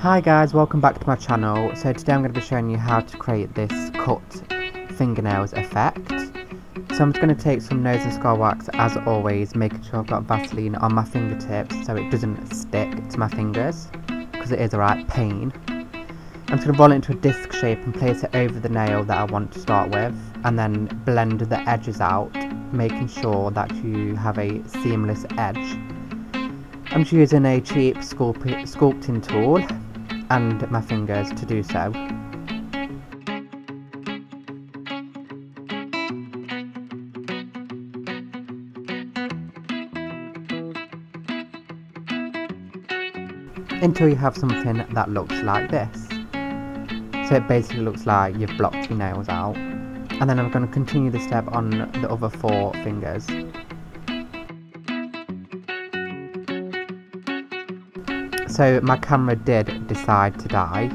Hi guys, welcome back to my channel. So today I'm going to be showing you how to create this cut fingernails effect. So I'm just going to take some nose and scar wax as always, making sure I've got Vaseline on my fingertips so it doesn't stick to my fingers, because it is a right pain. I'm just going to roll it into a disc shape and place it over the nail that I want to start with, and then blend the edges out, making sure that you have a seamless edge. I'm just using a cheap sculpting tool and my fingers to do so. Until you have something that looks like this. So it basically looks like you've blocked your nails out. And then I'm going to continue the step on the other four fingers. So my camera did decide to die,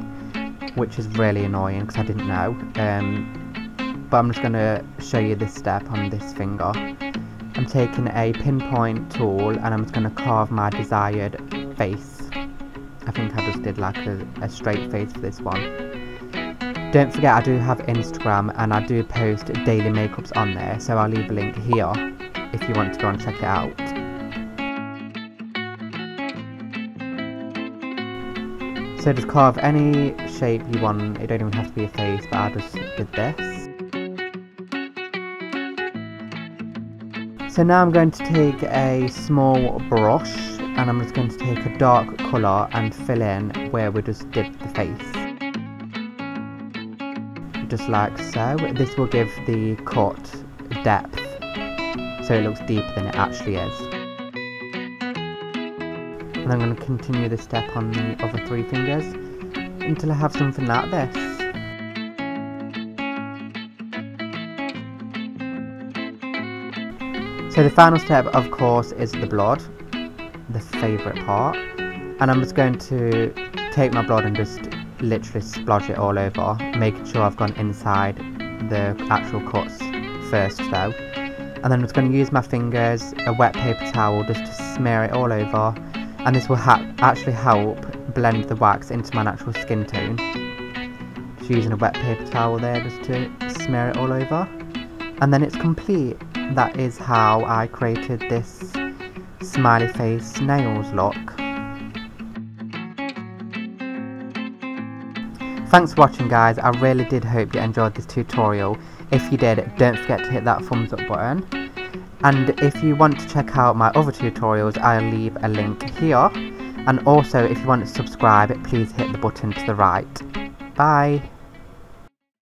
which is really annoying because I didn't know, but I'm just going to show you this step on this finger. I'm taking a pinpoint tool and I'm just going to carve my desired face. I think I just did like a straight face for this one. Don't forget I do have Instagram and I do post daily makeups on there, so I'll leave a link here if you want to go and check it out. So just carve any shape you want, it don't even have to be a face, but I just did this. So now I'm going to take a small brush and I'm just going to take a dark colour and fill in where we just did the face. Just like so. This will give the cut depth, so it looks deeper than it actually is. And I'm going to continue this step on the other three fingers until I have something like this. So the final step, of course, is the blood, the favourite part. And I'm just going to take my blood and just literally splodge it all over, making sure I've gone inside the actual cuts first though. And then I'm just going to use my fingers, a wet paper towel, just to smear it all over. And this will actually help blend the wax into my natural skin tone. Just using a wet paper towel there just to smear it all over. And then it's complete. That is how I created this smiley face nails look. Thanks for watching guys, I really did hope you enjoyed this tutorial. If you did, don't forget to hit that thumbs up button. And if you want to check out my other tutorials, I'll leave a link here. And also, if you want to subscribe, please hit the button to the right. Bye!